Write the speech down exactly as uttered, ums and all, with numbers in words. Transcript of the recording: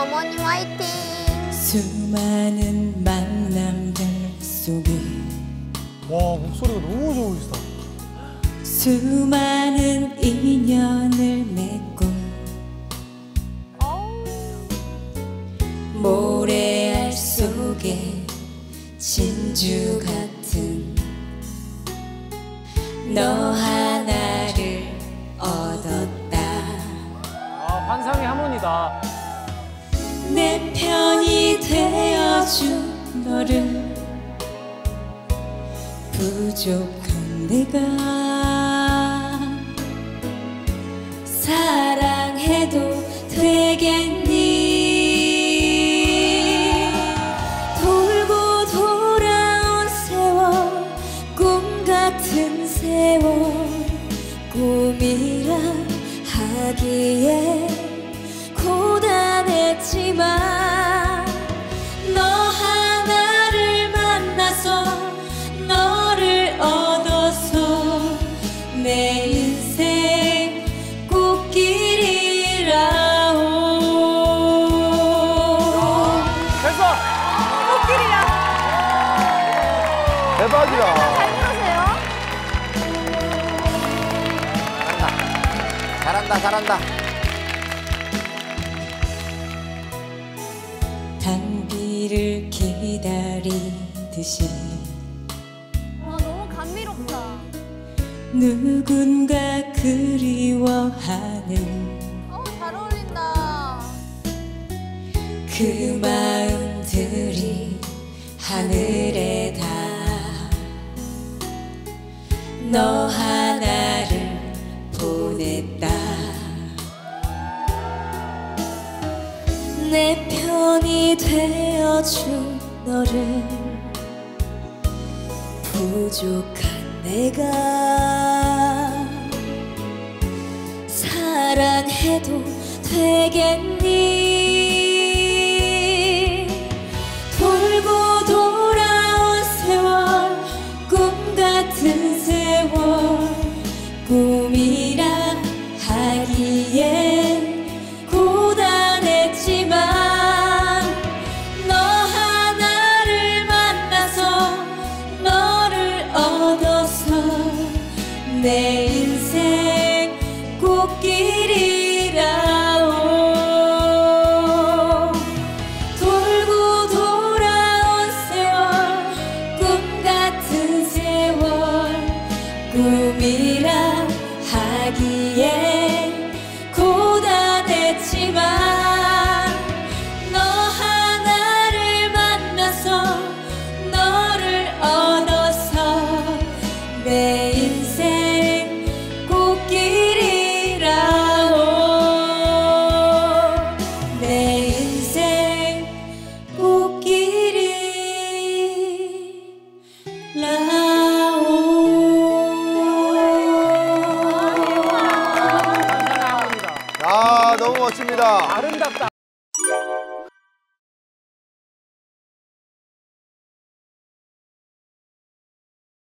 어머니 화이팅! 수많은 만남들 속에 와, 목소리가 너무 좋으시다. 수많은 인연을 맺고 모래알 속에 진주 같은 너 하나를 얻었다. 아, 환상의 하모니다. 내 편이 되어준 너를 부족한 내가 사랑해도 되겠니? 돌고 돌아온 세월 꿈 같은 세월 꿈이라 하기에 고단했지만 너 하나를 만나서 너를 얻어서 내 인생 꽃길이라오. 됐어! 꽃길이라. 대박이다. 잘 부르세요. 잘한다. 잘한다. 잘한다. 단비를 기다리듯이 와, 너무 감미롭다. 누군가 그리워하는 어, 잘 어울린다. 그 마음들이 하늘에 다 너 하나를 보냈다. 내 편이 되어준 너를 부족한 내가 사랑해도 되겠니? 돌고 돌아온 세월 꿈 같은 세월 꿈이라 하기에 내 인생 꽃길이라오. 돌고 돌아온 세월 꿈 같은 세월 꿈이라 하기에 고단했지만 너 하나를 만나서 너를 얻어서 내 인생 아, 너무 멋집니다.